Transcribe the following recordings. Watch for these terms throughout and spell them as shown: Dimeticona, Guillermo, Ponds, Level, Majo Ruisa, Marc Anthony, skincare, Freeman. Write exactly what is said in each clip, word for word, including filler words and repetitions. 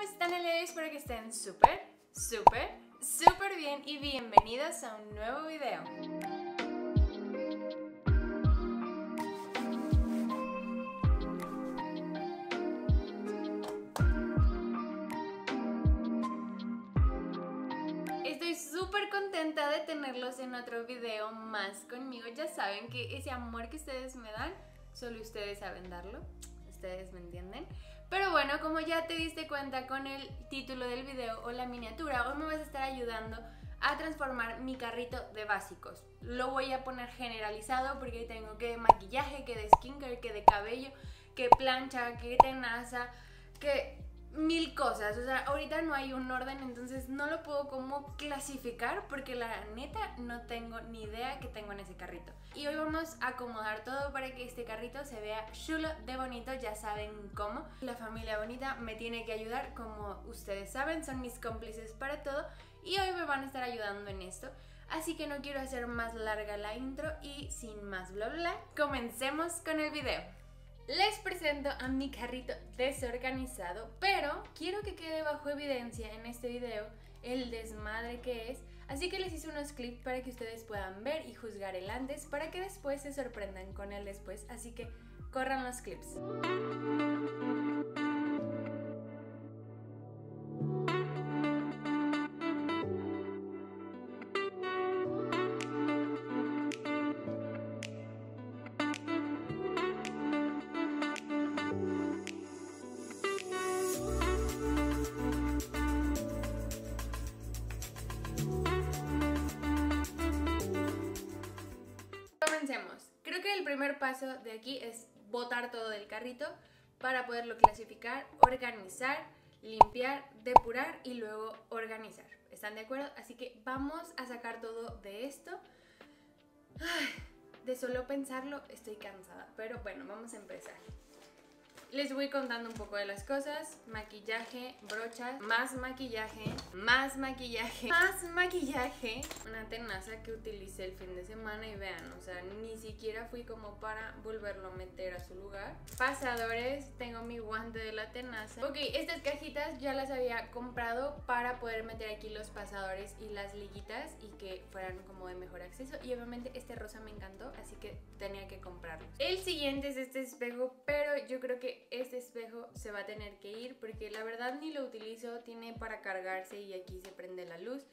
¿cómo están el día de hoy? Espero que estén súper, súper, súper bien y bienvenidos a un nuevo video. Estoy súper contenta de tenerlos en otro video más conmigo. Ya saben que ese amor que ustedes me dan, solo ustedes saben darlo. Ustedes me entienden. Pero bueno, como ya te diste cuenta con el título del video o la miniatura, hoy me vas a estar ayudando a transformar mi carrito de básicos. Lo voy a poner generalizado porque tengo que de maquillaje, que de skincare, que de cabello, que plancha, que tenaza, que mil cosas. O sea, ahorita no hay un orden, entonces no lo puedo como clasificar porque la neta no tengo ni idea que tengo en ese carrito. Y hoy vamos a acomodar todo para que este carrito se vea chulo de bonito, ya saben cómo. La familia bonita me tiene que ayudar, como ustedes saben, son mis cómplices para todo y hoy me van a estar ayudando en esto. Así que no quiero hacer más larga la intro y sin más bla bla, comencemos con el video. Les presento a mi carrito desorganizado, pero quiero que quede bajo evidencia en este video el desmadre que es. Así que les hice unos clips para que ustedes puedan ver y juzgar el antes, para que después se sorprendan con el después, así que corran los clips. Creo que el primer paso de aquí es botar todo del carrito para poderlo clasificar, organizar, limpiar, depurar y luego organizar. ¿Están de acuerdo? Así que vamos a sacar todo de esto. Ay, de solo pensarlo estoy cansada, pero bueno, vamos a empezar. Les voy contando un poco de las cosas: maquillaje, brochas, más maquillaje, más maquillaje, más maquillaje. Una tenaza que utilicé el fin de semana y vean, o sea, ni siquiera fui como para volverlo a meter a su lugar. Pasadores, tengo mi guante de la tenaza. Ok, estas cajitas ya las había comprado para poder meter aquí los pasadores y las liguitas y que fueran como de mejor acceso. Y obviamente este rosa me encantó, así que tenía que comprarlo. El siguiente es este espejo, pero yo creo que este espejo se va a tener que ir porque la verdad ni lo utilizo, tiene para cargarse y aquí se prende la luz.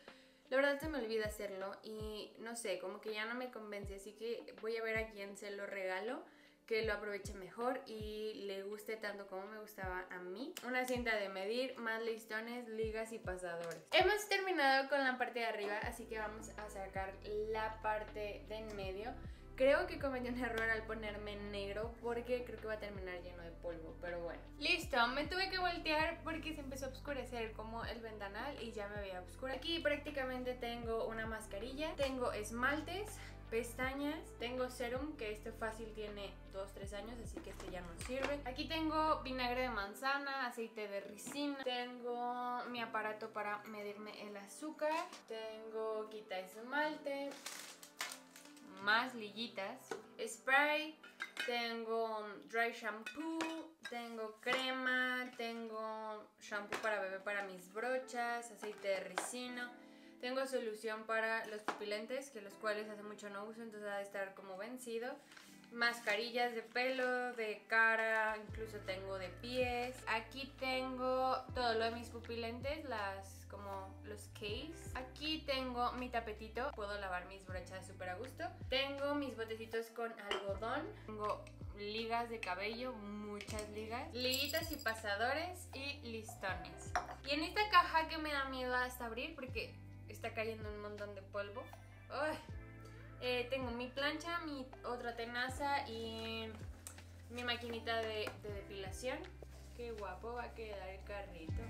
La verdad se me olvida hacerlo y no sé, como que ya no me convence, así que voy a ver a quién se lo regalo, que lo aproveche mejor y le guste tanto como me gustaba a mí. Una cinta de medir, más listones, ligas y pasadores. Hemos terminado con la parte de arriba, así que vamos a sacar la parte de en medio. Creo que cometí un error al ponerme negro porque creo que va a terminar lleno de polvo, pero bueno. Listo, me tuve que voltear porque se empezó a oscurecer como el ventanal y ya me veía oscura. Aquí prácticamente tengo una mascarilla, tengo esmaltes, pestañas, tengo serum, que este fácil tiene dos tres años, así que este ya no sirve. Aquí tengo vinagre de manzana, aceite de ricina, tengo mi aparato para medirme el azúcar, tengo quita esmalte, más liguitas, spray, tengo dry shampoo, tengo crema, tengo shampoo para bebé para mis brochas, aceite de ricino, tengo solución para los pupilentes, que los cuales hace mucho no uso, entonces ha de estar como vencido, mascarillas de pelo, de cara, incluso tengo de pies. Aquí tengo todo lo de mis pupilentes, las como los case. Aquí tengo mi tapetito, puedo lavar mis brochas súper a gusto. Tengo mis botecitos con algodón, tengo ligas de cabello, muchas ligas, liguitas y pasadores y listones. Y en esta caja que me da miedo hasta abrir porque está cayendo un montón de polvo. ¡Ay! Eh, tengo mi plancha, mi otra tenaza y mi maquinita de, de depilación. Qué guapo va a quedar el carrito.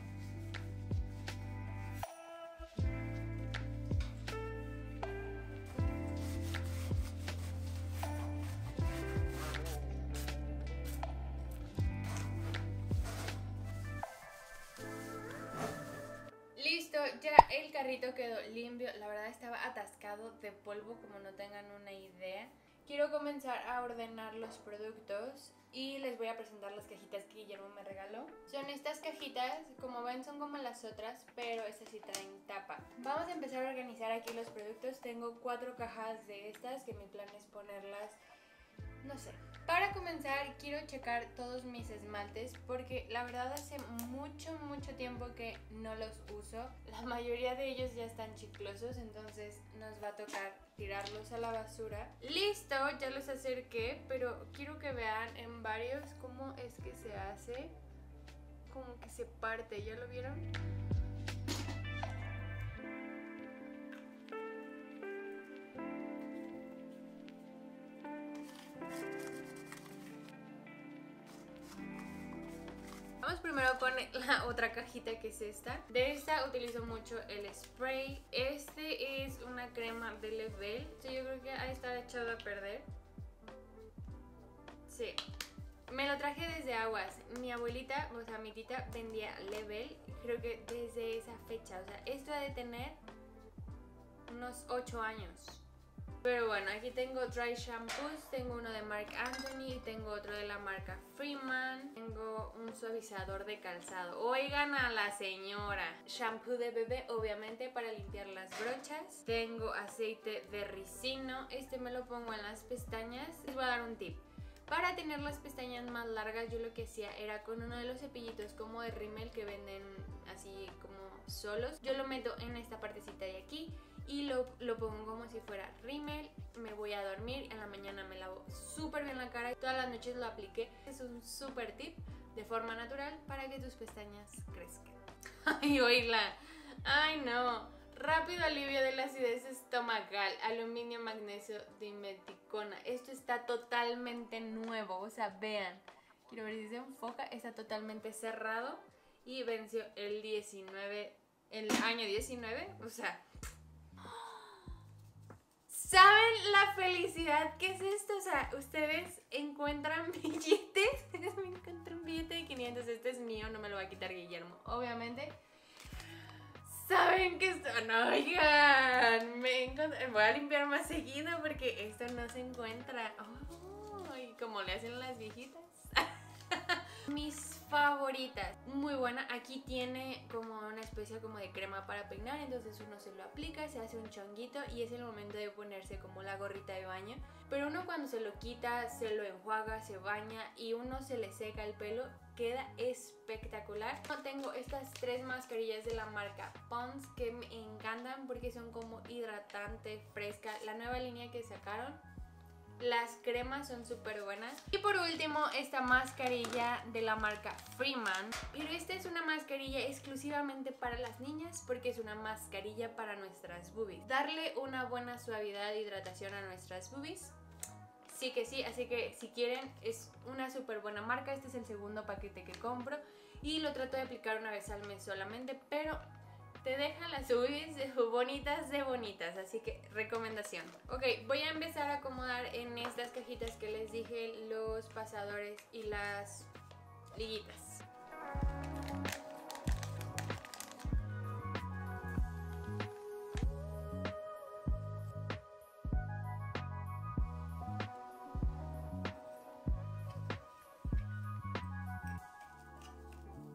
Ya el carrito quedó limpio, la verdad estaba atascado de polvo como no tengan una idea. Quiero comenzar a ordenar los productos y les voy a presentar las cajitas que Guillermo me regaló. Son estas cajitas, como ven son como las otras, pero estas sí traen tapa. Vamos a empezar a organizar aquí los productos. Tengo cuatro cajas de estas que mi plan es ponerlas, no sé. Para comenzar quiero checar todos mis esmaltes porque la verdad hace mucho mucho tiempo que no los uso. La mayoría de ellos ya están chiclosos, entonces nos va a tocar tirarlos a la basura. ¡Listo! Ya los acerqué, pero quiero que vean en varios cómo es que se hace, como que se parte, ¿ya lo vieron? Vamos primero con la otra cajita que es esta. De esta utilizo mucho el spray. Este es una crema de Level. Yo creo que ha estado echado a perder. Sí. Me lo traje desde Aguas. Mi abuelita, o sea mi tita, vendía Level. Creo que desde esa fecha. O sea, esto ha de tener unos ocho años. Pero bueno, aquí tengo dry shampoos, tengo uno de Marc Anthony, tengo otro de la marca Freeman, tengo un suavizador de calzado, oigan a la señora, shampoo de bebé obviamente para limpiar las brochas, tengo aceite de ricino, este me lo pongo en las pestañas. Les voy a dar un tip. Para tener las pestañas más largas yo lo que hacía era con uno de los cepillitos como de rímel que venden así como solos. Yo lo meto en esta partecita de aquí y lo, lo pongo como si fuera rímel. Me voy a dormir, en la mañana me lavo súper bien la cara. Todas las noches lo apliqué. Es un súper tip de forma natural para que tus pestañas crezcan. ¡Ay, oírla! ¡Ay, no! Rápido alivio de la acidez estomacal, aluminio, magnesio, dimeticona. Esto está totalmente nuevo, o sea, vean. Quiero ver si se enfoca, está totalmente cerrado y venció el diecinueve, el año diecinueve, o sea... ¿Saben la felicidad que es esto? O sea, ustedes encuentran billetes, ustedes me encuentran un billete de quinientos, este es mío, no me lo va a quitar Guillermo, obviamente. ¿Saben qué son? Oigan, me encontré... voy a limpiar más seguido porque esto no se encuentra. Oh, y como le hacen las viejitas. Mis favoritas. Muy buena. Aquí tiene como una especie como de crema para peinar. Entonces uno se lo aplica, se hace un chonguito y es el momento de ponerse como la gorrita de baño. Pero uno cuando se lo quita, se lo enjuaga, se baña y uno se le seca el pelo. Queda espectacular. Tengo estas tres mascarillas de la marca Ponds que me encantan porque son como hidratante, fresca. La nueva línea que sacaron. Las cremas son súper buenas. Y por último, esta mascarilla de la marca Freeman. Pero esta es una mascarilla exclusivamente para las niñas porque es una mascarilla para nuestras boobies. Darle una buena suavidad e hidratación a nuestras boobies. Sí que sí, así que si quieren es una súper buena marca. Este es el segundo paquete que compro y lo trato de aplicar una vez al mes solamente, pero te dejan las boobies bonitas de bonitas, así que recomendación. Ok, voy a empezar a acomodar en estas cajitas que les dije los pasadores y las liguitas.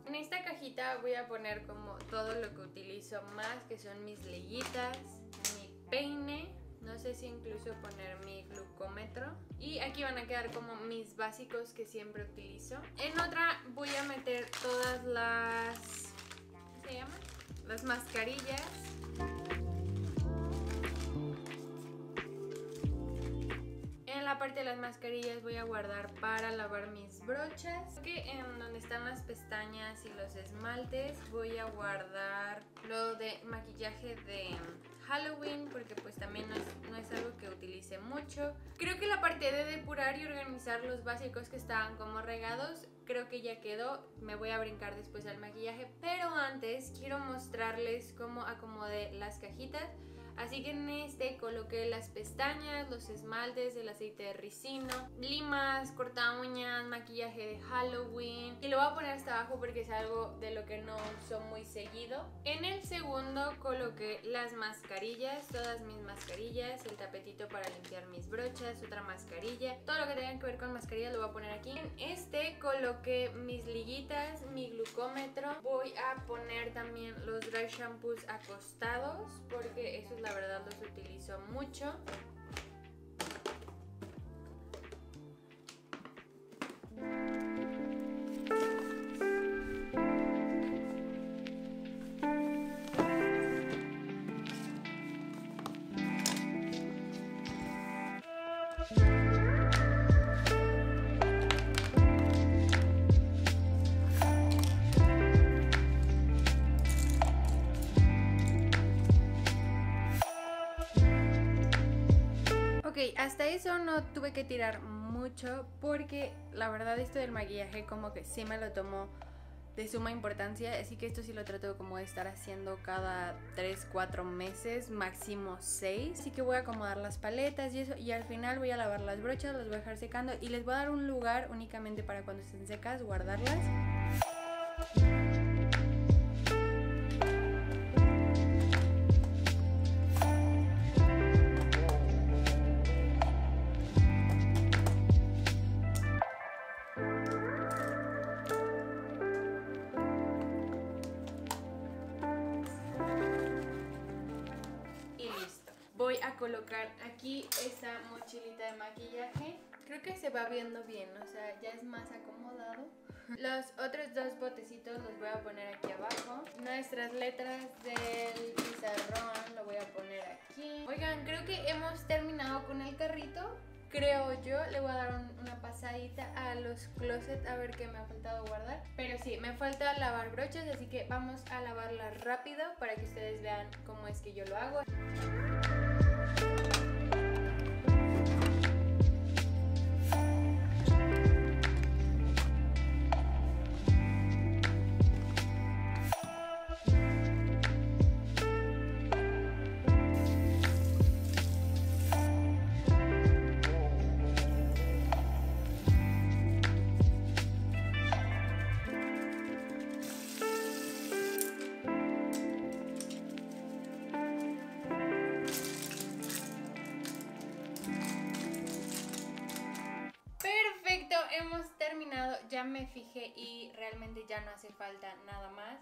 En esta cajita voy a poner como todo lo que utilizo más, que son mis liguitas, mi peine, no sé si incluso poner mi glucómetro. Y aquí van a quedar como mis básicos que siempre utilizo. En otra voy a meter todas las... ¿qué se llaman? Las mascarillas. La parte de las mascarillas voy a guardar para lavar mis brochas. Creo que en donde están las pestañas y los esmaltes voy a guardar lo de maquillaje de Halloween porque pues también no es, no es algo que utilice mucho. Creo que la parte de depurar y organizar los básicos que estaban como regados creo que ya quedó. Me voy a brincar después al maquillaje, pero antes quiero mostrarles cómo acomodé las cajitas. Así que en este coloqué las pestañas, los esmaltes, el aceite de ricino, limas, corta uñas, maquillaje de Halloween. Y lo voy a poner hasta abajo porque es algo de lo que no uso muy seguido. En el segundo coloqué las máscaras mascarillas, todas mis mascarillas, el tapetito para limpiar mis brochas, otra mascarilla, todo lo que tenga que ver con mascarillas lo voy a poner aquí. En este coloqué mis liguitas, mi glucómetro, voy a poner también los dry shampoos acostados porque esos la verdad los utilizo mucho. Hasta eso no tuve que tirar mucho porque la verdad esto del maquillaje como que sí me lo tomó de suma importancia, así que esto sí lo trato como de estar haciendo cada tres, cuatro meses, máximo seis. Así que voy a acomodar las paletas y eso, y al final voy a lavar las brochas, las voy a dejar secando y les voy a dar un lugar únicamente para cuando estén secas guardarlas. Voy a colocar aquí esta mochilita de maquillaje. Creo que se va viendo bien, o sea, ya es más acomodado. Los otros dos botecitos los voy a poner aquí abajo. Nuestras letras del pizarrón lo voy a poner aquí. Oigan, creo que hemos terminado con el carrito. Creo yo, le voy a dar un, una pasadita a los closets a ver qué me ha faltado guardar. Pero sí, me falta lavar brochas, así que vamos a lavarlas rápido para que ustedes vean cómo es que yo lo hago. Hemos terminado, ya me fijé y realmente ya no hace falta nada más.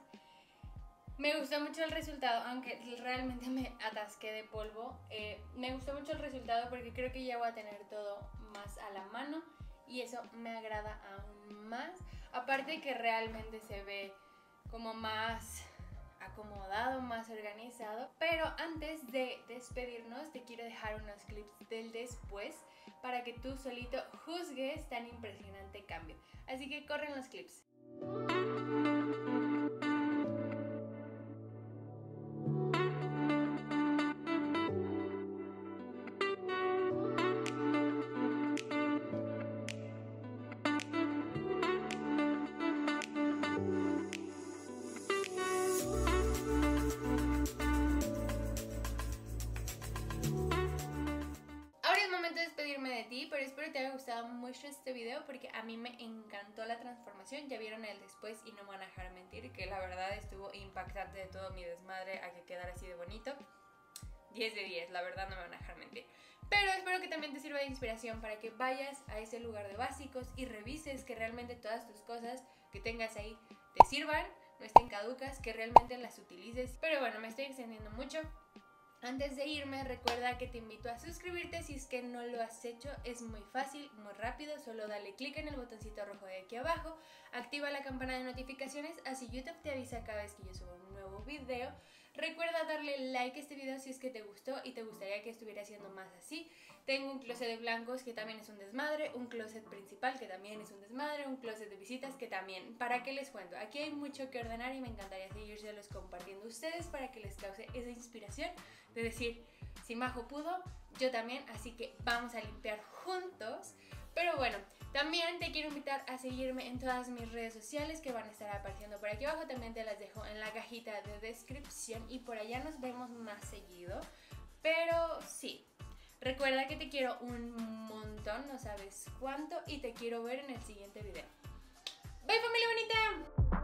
Me gustó mucho el resultado, aunque realmente me atasqué de polvo. Eh, me gustó mucho el resultado porque creo que ya voy a tener todo más a la mano y eso me agrada aún más. Aparte que realmente se ve como más acomodado, más organizado. Pero antes de despedirnos te quiero dejar unos clips del después para que tú solito juzgues tan impresionante cambio. Así que corren los clips. Pero espero te haya gustado mucho este video porque a mí me encantó la transformación. Ya vieron el después y no me van a dejar mentir que la verdad estuvo impactante de todo mi desmadre a que quedara así de bonito. diez de diez, la verdad no me van a dejar mentir. Pero espero que también te sirva de inspiración para que vayas a ese lugar de básicos y revises que realmente todas tus cosas que tengas ahí te sirvan, no estén caducas, que realmente las utilices. Pero bueno, me estoy extendiendo mucho. Antes de irme, recuerda que te invito a suscribirte si es que no lo has hecho. Es muy fácil, muy rápido, solo dale clic en el botoncito rojo de aquí abajo, activa la campana de notificaciones, así YouTube te avisa cada vez que yo subo un nuevo video. Recuerda darle like a este video si es que te gustó y te gustaría que estuviera haciendo más así. Tengo un closet de blancos que también es un desmadre, un closet principal que también es un desmadre, un closet de visitas que también, ¿para qué les cuento? Aquí hay mucho que ordenar y me encantaría seguírselos compartiendo a ustedes para que les cause esa inspiración de decir, si Majo pudo, yo también, así que vamos a limpiar juntos. Pero bueno, también te quiero invitar a seguirme en todas mis redes sociales que van a estar apareciendo por aquí abajo. También te las dejo en la cajita de descripción y por allá nos vemos más seguido. Pero sí, recuerda que te quiero un montón, no sabes cuánto, y te quiero ver en el siguiente video. ¡Bye, familia bonita!